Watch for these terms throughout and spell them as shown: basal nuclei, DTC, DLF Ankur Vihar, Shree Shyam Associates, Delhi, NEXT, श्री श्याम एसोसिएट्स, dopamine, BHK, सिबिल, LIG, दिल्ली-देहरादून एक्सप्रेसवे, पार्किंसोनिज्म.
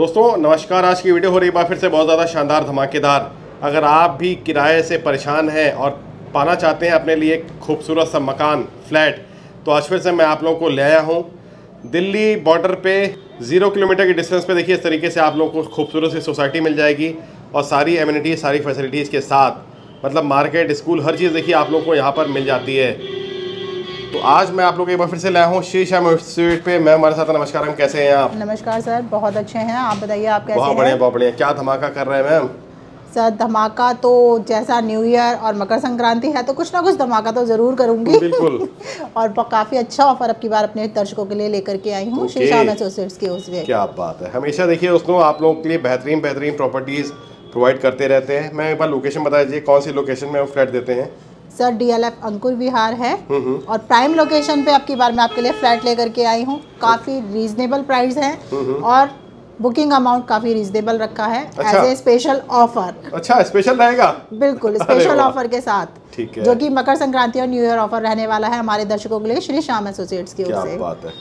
दोस्तों नमस्कार। आज की वीडियो हो रही है फिर से बहुत ज़्यादा शानदार धमाकेदार। अगर आप भी किराए से परेशान हैं और पाना चाहते हैं अपने लिए एक खूबसूरत सा मकान फ्लैट, तो आज फिर से मैं आप लोगों को ले आया हूँ दिल्ली बॉर्डर पे 0 किलोमीटर के डिस्टेंस पे। देखिए इस तरीके से आप लोगों को खूबसूरत सी सोसाइटी मिल जाएगी और सारी एमिनिटीज़ सारी फैसिलिटीज़ के साथ, मतलब मार्केट, स्कूल, हर चीज़ देखिए आप लोगों को यहाँ पर मिल जाती है। तो आज मैं आप लोग एक बार फिर से लाया हूँ श्री श्याम एसोसिएट पे। मैं हमारे साथ नमस्कार। हम कैसे हैं आप? नमस्कार सर, बहुत अच्छे हैं। आप बताइए आप कैसे हैं? बहुत बढ़िया, बहुत बढ़िया। क्या धमाका कर रहे हैं मैम? सर धमाका तो जैसा न्यू ईयर और मकर संक्रांति है तो कुछ ना कुछ धमाका तो जरूर करूंगी। बिल्कुल। और काफ़ी अच्छा ऑफर अब की बार अपने दर्शकों के लिए लेकर के आई हूँ श्री श्याम एसोसिएट्स के। उसमें क्या बात है, हमेशा देखिए दोस्तों आप लोगों के लिए बेहतरीन बेहतरीन प्रॉपर्टीज़ प्रोवाइड करते रहते हैं। मैं एक बार लोकेशन बता दीजिए, कौन सी लोकेशन में फ्लैट देते हैं? सर DLF अंकुर विहार है और प्राइम लोकेशन पे आपकी बार मैं आपके लिए फ्लैट लेकर के आई हूँ। काफ़ी रीजनेबल प्राइस है और बुकिंग अमाउंट काफ़ी रीजनेबल रखा है एज ए स्पेशल ऑफर। अच्छा, स्पेशल रहेगा? बिल्कुल, स्पेशल ऑफर के साथ, ठीक है, जो कि मकर संक्रांति और न्यू ईयर ऑफर रहने वाला है हमारे दर्शकों के लिए श्री श्याम एसोसिएट्स की ओर से। बात है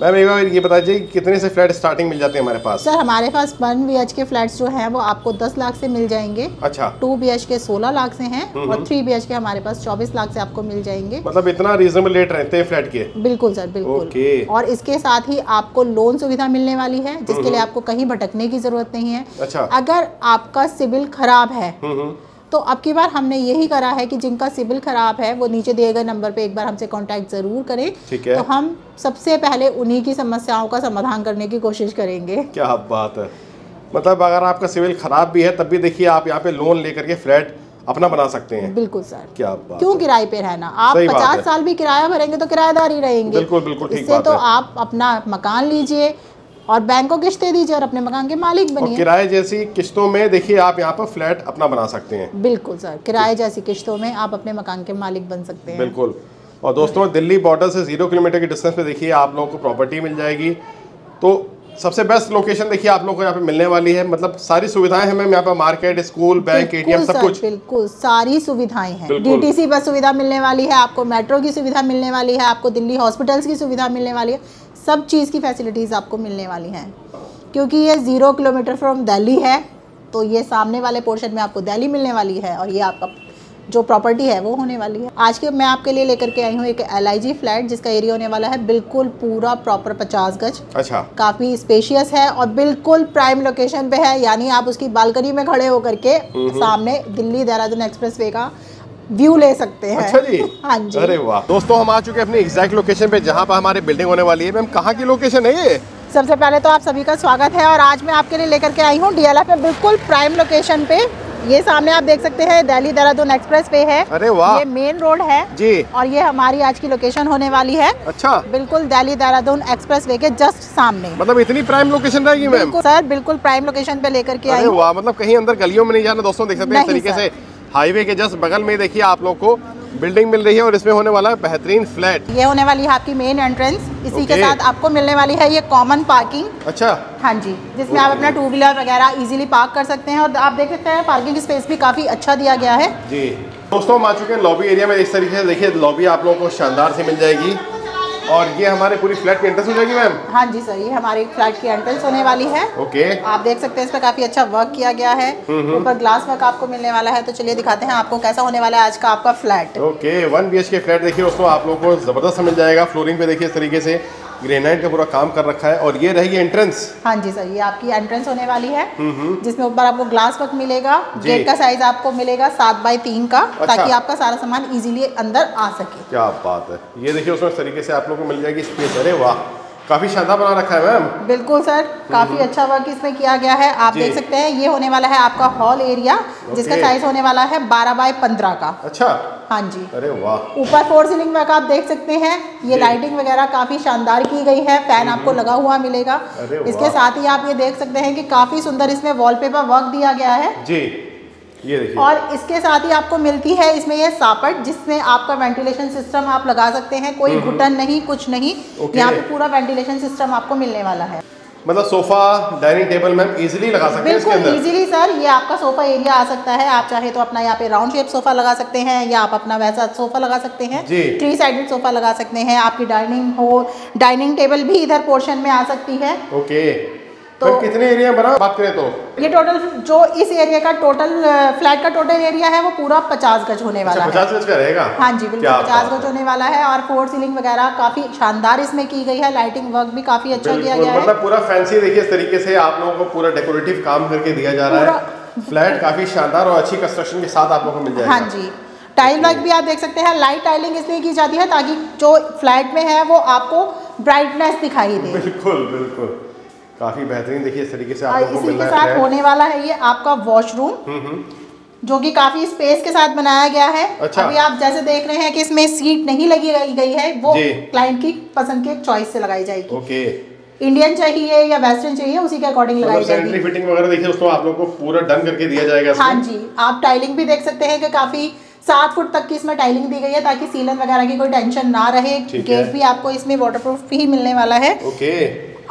मैम, एक बार ये बता दीजिए कितने से फ्लैट स्टार्टिंग मिल जाते हैं हमारे पास? सर हमारे पास 1 BHK फ्लैट्स जो हैं वो आपको 10 लाख से मिल जाएंगे। अच्छा। 2 BHK 16 लाख से हैं और 3 BHK हमारे पास 24 लाख से आपको मिल जाएंगे। मतलब इतना रीजनेबल रेट रहते हैं फ्लैट के? बिल्कुल सर, बिल्कुल। ओके। और इसके साथ ही आपको लोन सुविधा मिलने वाली है जिसके लिए आपको कहीं भटकने की जरूरत नहीं है। अच्छा। अगर आपका सिविल खराब है तो अब की बार हमने यही करा है कि जिनका सिविल खराब है वो नीचे दिए गए नंबर पे एक बार हमसे कांटेक्ट जरूर करें, ठीक है, तो हम सबसे पहले उन्हीं की समस्याओं का समाधान करने की कोशिश करेंगे। क्या बात है, मतलब अगर आपका सिविल खराब भी है तब भी देखिए आप यहाँ पे लोन लेकर के फ्लैट अपना बना सकते हैं। बिल्कुल सर, क्या बात, क्यों किराए पे रहना? आप 50 साल भी किराया भरेंगे तो किराएदार ही रहेंगे। बिल्कुल बिल्कुल, इससे तो आप अपना मकान लीजिए और बैंक को किस्तें दीजिए और अपने मकान के मालिक बनिए। किराए जैसी किस्तों में देखिए आप यहाँ पर फ्लैट अपना बना सकते हैं। बिल्कुल सर, किराए जैसी किस्तों में आप अपने मकान के मालिक बन सकते हैं। बिल्कुल। और दोस्तों दिल्ली बॉर्डर से 0 किलोमीटर के डिस्टेंस पे देखिए आप लोगों को प्रॉपर्टी मिल जाएगी। तो सबसे बेस्ट लोकेशन देखिए आप लोगों को यहाँ पे मिलने वाली है, मतलब सारी सुविधाएं हैं मैम यहाँ पर, मार्केट, स्कूल, बैंक, ATM, सब कुछ। बिल्कुल सारी सुविधाएं हैं। DTC बस सुविधा मिलने वाली है आपको, मेट्रो की सुविधा मिलने वाली है आपको, दिल्ली हॉस्पिटल्स की सुविधा मिलने वाली है, सब चीज़ की फैसिलिटीज़ आपको मिलने वाली हैं। क्योंकि ये 0 किलोमीटर फ्रॉम दिल्ली है तो ये सामने वाले पोर्शन में आपको दिल्ली मिलने वाली है और ये आपका जो प्रॉपर्टी है वो होने वाली है। आज के मैं आपके लिए लेकर के आई हूँ एक LIG फ्लैट जिसका एरिया होने वाला है बिल्कुल पूरा प्रॉपर 50 गज। अच्छा। काफ़ी स्पेशियस है और बिल्कुल प्राइम लोकेशन पे है, यानी आप उसकी बालकनी में खड़े होकर के सामने दिल्ली-देहरादून एक्सप्रेसवे का व्यू ले सकते हैं। अच्छा जी। हाँ जी। अरे वाह। दोस्तों हम आ चुके हैं अपनी एग्जैक्ट लोकेशन पे जहाँ पर हमारी बिल्डिंग होने वाली है। मैम कहाँ की लोकेशन है ये? सबसे पहले तो आप सभी का स्वागत है और आज मैं आपके लिए लेकर के आई हूँ DLF में बिल्कुल प्राइम लोकेशन पे। ये सामने आप देख सकते हैं दिल्ली देहरादून एक्सप्रेसवे है। अरे वाह। ये मेन रोड है जी और ये हमारी आज की लोकेशन होने वाली है। अच्छा। बिल्कुल दिल्ली देहरादून एक्सप्रेसवे के जस्ट सामने, मतलब इतनी प्राइम लोकेशन रहेगी मैम? सर बिल्कुल प्राइम लोकेशन पे लेकर के आई। अरे वाह, मतलब कहीं अंदर गलियों में नहीं जाना। दोस्तों देख सकते हैं इस तरीके से हाईवे के जस्ट बगल में देखिए आप लोग को बिल्डिंग मिल रही है और इसमें होने वाला है बेहतरीन फ्लैट। ये होने वाली है आपकी मेन एंट्रेंस, इसी के साथ आपको मिलने वाली है ये कॉमन पार्किंग। अच्छा। हाँ जी, जिसमें आप अपना 2 व्हीलर वगैरह इजीली पार्क कर सकते हैं और आप देख सकते हैं पार्किंग स्पेस भी काफी अच्छा दिया गया है जी। दोस्तों हम आ चुके हैं लॉबी एरिया में। इस तरीके से देखिए लॉबी आप लोगों को शानदार से मिल जाएगी और ये हमारे पूरी फ्लैट की एंट्रेंस हो जाएगी मैम। हाँ जी सर, ये हमारी फ्लैट की एंट्रेंस होने वाली है। ओके। आप देख सकते हैं इस पर काफी अच्छा वर्क किया गया है, ऊपर ग्लास वर्क आपको मिलने वाला है। तो चलिए दिखाते हैं आपको कैसा होने वाला है आज का आपका फ्लैट। ओके। 1 BHK फ्लैट देखिए दोस्तों आप लोगों को जबरदस्त मिल जाएगा। फ्लोरिंग पे देखिए इस तरीके से ग्रेनाइट का पूरा काम कर रखा है और ये रहेगी एंट्रेंस। हाँ जी सर, ये आपकी एंट्रेंस होने वाली है जिसमें ऊपर आपको ग्लास वर्क मिलेगा। गेट का साइज आपको मिलेगा 7x3 का। अच्छा। ताकि आपका सारा सामान इजीली अंदर आ सके। क्या बात है, ये देखिए उसमें तरीके से आप लोगों को मिल जाएगी स्पेस। अरे वाह, काफी शानदार बना रखा है मैम। बिल्कुल सर, काफी अच्छा वर्क इसमें किया गया है। आप देख सकते हैं ये होने वाला है आपका हॉल एरिया जिसका साइज होने वाला है 12x15 का। अच्छा। हाँ जी। अरे वाह। ऊपर 4 सीलिंग वर्क आप देख सकते हैं। ये लाइटिंग वगैरह काफी शानदार की गई है, फैन आपको लगा हुआ मिलेगा। इसके साथ ही आप ये देख सकते हैं कि काफी सुंदर इसमें वॉलपेपर वर्क दिया गया है जी, ये देखिए। और इसके साथ ही आपको मिलती है इसमें ये सापट जिसमें आपका वेंटिलेशन सिस्टम आप लगा सकते हैं, कोई घुटन नहीं, कुछ नहीं, यहाँ पे पूरा वेंटिलेशन सिस्टम आपको मिलने वाला है। मतलब sofa, dining table ma'am easily लगा सकते हैं इसके अंदर। बिल्कुल इजीली सर, ये आपका सोफा एरिया आ सकता है। आप चाहे तो अपना यहाँ पे राउंड शेप सोफा लगा सकते हैं या आप अपना वैसा सोफा लगा सकते हैं, 3 साइडेड सोफा लगा सकते हैं। आपकी डाइनिंग टेबल भी इधर पोर्शन में आ सकती है। ओके। तो कितने एरिया बना बात करें तो ये टोटल जो इस एरिया का टोटल फ्लैट का टोटल एरिया है वो पूरा 50 गज होने वाला है। 50 गज का रहेगा? हाँ जी बिल्कुल 50 गज होने वाला है। और फोर सीलिंग वगैरह काफी शानदार इसमें की गई है, लाइटिंग वर्क भी काफी अच्छा किया गया है। मतलब पूरा फैंसी देखिए इस तरीके से आप लोगों को पूरा डेकोरेटिव काम करके दिया जा रहा है। फ्लैट काफी शानदार और अच्छी कंस्ट्रक्शन के साथ आप लोगों को मिल जाएगा। हाँ जी टाइल वर्क भी आप देख सकते हैं। लाइट टाइलिंग इसलिए की जाती है ताकि जो फ्लैट में है वो आपको ब्राइटनेस दिखाई दे। बिल्कुल बिल्कुल काफी बेहतरीन देखिए इस तरीके से आप लोगों को मिल रहा है। होने वाला है ये आपका वॉशरूम जो कि काफी स्पेस के साथ बनाया गया है। अच्छा। अभी आप जैसे देख रहे हैं कि इसमें सीट नहीं लगी गई है, वो क्लाइंट की पसंद के चॉइस से लगाई जाएगी। ओके इंडियन चाहिए या वेस्टर्न चाहिए उसी के अकॉर्डिंग लगाई जाएगी। सैनिटरी फिटिंग वगैरह देखिए दोस्तों आप लोगों को पूरा डन करके दिया जाएगा। हाँ जी आप टाइलिंग भी देख सकते हैं कि काफी 7 फुट तक की इसमें टाइलिंग दी गई है ताकि सीलन वगैरह की कोई टेंशन ना रहे। गेट भी आपको इसमें वाटरप्रूफ भी मिलने वाला है। ओके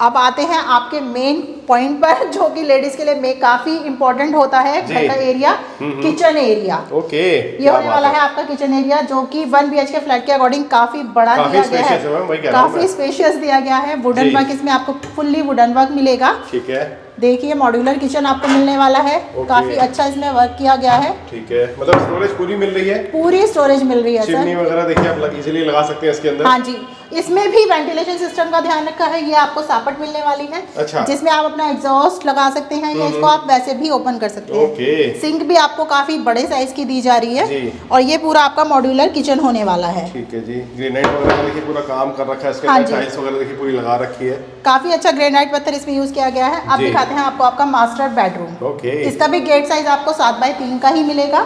अब आते हैं आपके मेन पॉइंट पर जो कि लेडीज के लिए में काफी इम्पोर्टेंट होता है, घर का एरिया, किचन एरिया। ओके ये होने वाला है आपका किचन एरिया जो कि 1 BHK फ्लैट के अकॉर्डिंग काफी बड़ा दिया गया है, काफी स्पेशियस दिया गया है। वुडन वर्क इसमें आपको फुल्ली वुडन वर्क मिलेगा। ठीक है देखिए मॉड्यूलर किचन आपको मिलने वाला है, काफी अच्छा इसमें वर्क किया गया है। ठीक है मतलब स्टोरेज पूरी मिल रही है, पूरी स्टोरेज मिल रही है। चिमनी वगैरह देखिए आप इजीली लगा सकते हैं इसके अंदर। हाँ जी इसमें भी वेंटिलेशन सिस्टम का ध्यान रखा है। ये आपको सापट मिलने वाली है। अच्छा। जिसमें आप अपना एग्जॉस्ट लगा सकते हैं या इसको आप वैसे भी ओपन कर सकते हैं। सिंक भी आपको काफी बड़े साइज की दी जा रही है और ये पूरा आपका मॉड्यूलर किचन होने वाला है। ठीक है जी ग्रेनाइट वगैरह देखिए पूरा काम कर रखा है इसके अंदर, टाइल्स वगैरह देखिए पूरी लगा रखी है। काफी अच्छा ग्रेनाइट पत्थर इसमें यूज किया गया है। आप दिखाते हैं आपको आपका मास्टर बेडरूम। ओके इसका भी गेट साइज आपको 7x3 का ही मिलेगा।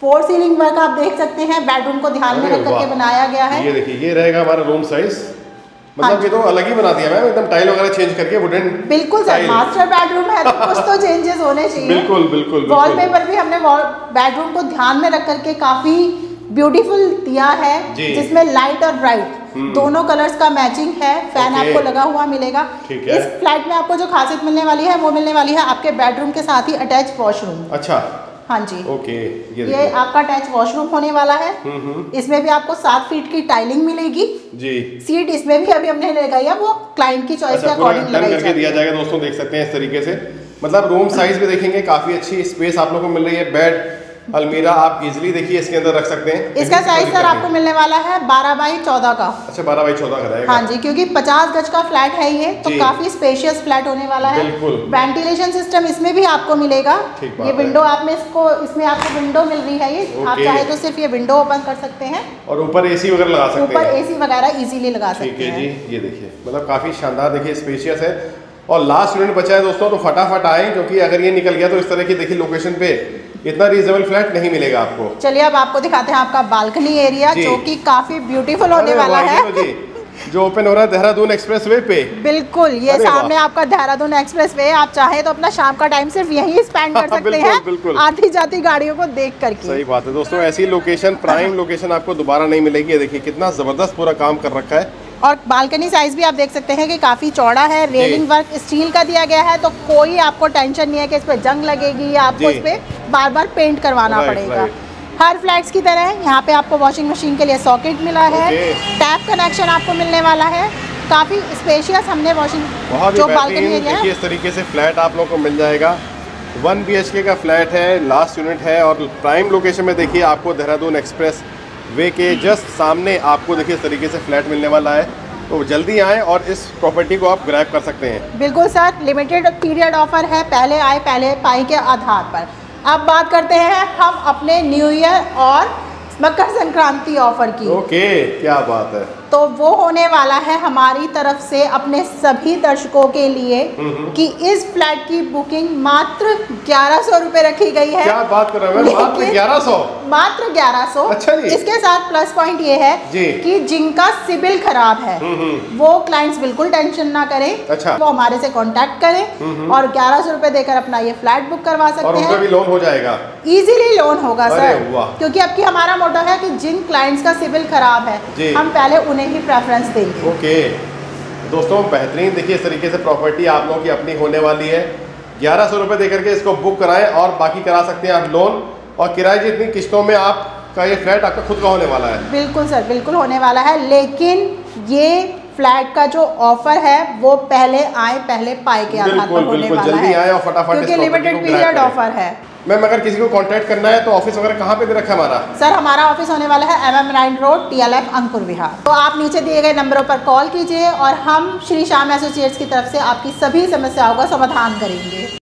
फोर सीलिंग वर्क आप देख सकते हैं, बेडरूम को ध्यान में रख करके बनाया गया है। ये देखिए ये रहेगा हमारा रूम साइज। मतलब ये तो अलग ही बना दिया मैम, एकदम टाइल वगैरह चेंज करके वुडन। बिल्कुल सर मास्टर बेडरूम है तो कुछ तो चेंजेस होने चाहिए। बिल्कुल बिल्कुल वॉलपेपर भी हमने बेडरूम को ध्यान में रख करके काफी ब्यूटीफुल दिया है जिसमें लाइट और ब्राइट दोनों कलर्स का मैचिंग है। फैन आपको लगा हुआ मिलेगा। इस फ्लैट में आपको जो खासियत मिलने वाली है वो मिलने वाली है आपके बेडरूम के साथ ही अटैच वॉशरूम। अच्छा हाँ जी ओके ये आपका अटैच वॉशरूम होने वाला है। इसमें भी आपको 7 फीट की टाइलिंग मिलेगी जी। सीट इसमें भी अभी हमने लगाई है वो क्लाइंट की चॉइस के अकॉर्डिंग लगाई करके दिया जाएगा। दोस्तों देख सकते हैं इस तरीके से मतलब रूम साइज भी देखेंगे काफी अच्छी स्पेस आप लोगों को मिल रही है। बेड अलमीरा आप इजिली देखिए इसके अंदर रख सकते हैं। इसका साइज सर आपको मिलने वाला है 12x14 का। अच्छा 12x14 का रहेगा। हाँ जी क्योंकि 50 गज का फ्लैट है ये तो काफी स्पेशियस फ्लैट होने वाला है। वेंटिलेशन सिस्टम इसमें भी आपको मिलेगा। ये विंडो आप में इसको इसमें आपको विंडो मिल रही है ये आप चाहे तो सिर्फ ये विंडो ओपन कर सकते हैं और ऊपर एसी वगैरह लगा सकते हैं। ऊपर एसी वगैरह इजीली लगा सकते हैं। ठीक है जी ये देखिए मतलब काफी शानदार देखिए स्पेशियस है और लास्ट मिनट बचा है दोस्तों तो फटाफट आए क्योंकि अगर ये निकल गया तो इस तरह की देखिए लोकेशन पे इतना रीजनेबल फ्लैट नहीं मिलेगा आपको। चलिए अब आपको दिखाते हैं आपका बालकनी एरिया जो कि काफी ब्यूटीफुल होने वाला है जो ओपन हो रहा है देहरादून एक्सप्रेसवे पे। बिल्कुल ये सामने आपका देहरादून एक्सप्रेसवे। आप चाहे तो अपना शाम का टाइम सिर्फ यही स्पेंड कर सकते हैं आती जाती गाड़ियों को देख करके। सही बात है दोस्तों ऐसी लोकेशन प्राइम लोकेशन आपको दोबारा नहीं मिलेगी। देखिए कितना जबरदस्त पूरा काम कर रखा है और बालकनी साइज भी आप देख सकते हैं कि काफी चौड़ा है। रेलिंग वर्क स्टील का दिया गया है तो कोई आपको टेंशन नहीं है कि इस पर जंग लगेगी या आपको इस पर बार बार पेंट करवाना पड़ेगा। हर फ्लैट्स की तरह यहाँ पे आपको वॉशिंग मशीन के लिए सॉकेट मिला है। टैप कनेक्शन आपको मिलने वाला है। काफी स्पेशियस हमने वॉशिंग जो बालकनी एरिया है इस तरीके से फ्लैट आप लोगों को मिल जाएगा। 1 BHK का फ्लैट है, लास्ट यूनिट है और प्राइम लोकेशन में देखिए आपको देहरादून एक्सप्रेस वे के जस्ट सामने आपको देखिए इस तरीके से फ्लैट मिलने वाला है। तो जल्दी आएँ और इस प्रॉपर्टी को आप ग्रैब कर सकते हैं। बिल्कुल सर लिमिटेड पीरियड ऑफर है, पहले आए पहले पाए के आधार पर। अब बात करते हैं हम अपने न्यू ईयर और मकर संक्रांति ऑफर की। ओके क्या बात है। तो वो होने वाला है हमारी तरफ से अपने सभी दर्शकों के लिए कि इस फ्लैट की बुकिंग मात्र 1100 रुपए रखी गई है। क्या बात कर रहे हैं मात्र 1100? मात्र 1100। अच्छा जी। इसके साथ प्लस पॉइंट ये है कि जिनका सिबिल खराब है वो क्लाइंट्स बिल्कुल टेंशन ना करें। अच्छा। वो हमारे से कांटेक्ट करें और 1100 रुपए देकर अपना ये फ्लैट बुक करवा सकते हैं। लोन हो जाएगा, इजीली लोन होगा सर क्योंकि अब की हमारा मोटो है कि जिन क्लाइंट्स का सिबिल खराब है हम पहले उन्हें ही प्रेफरेंस देंगे। ओके दोस्तों बेहतरीन देखिए इस तरीके से प्रॉपर्टी आप लोगों की अपनी होने वाली है। 1100 रुपये देकर के इसको बुक कराएं और बाकी करा सकते हैं आप लोन और किराए जितनी किस्तों में आपका ये फ्लैट आपका खुद का होने वाला है। बिल्कुल सर बिल्कुल होने वाला है। लेकिन ये फ्लैट का जो ऑफर है वो पहले आए पहले पाए के आधार पर होने वाला है, क्योंकि लिमिटेड पीरियड ऑफर है। मैम अगर किसी को कांटेक्ट करना है तो ऑफिस वगैरह कहाँ पे दे रखा है हमारा? सर हमारा ऑफिस होने वाला है MM 9 road DLF Ankur Vihar. तो आप नीचे दिए गए नंबरों पर कॉल कीजिए और हम श्री श्याम एसोसिएट्स की तरफ से आपकी सभी समस्याओं का समाधान करेंगे।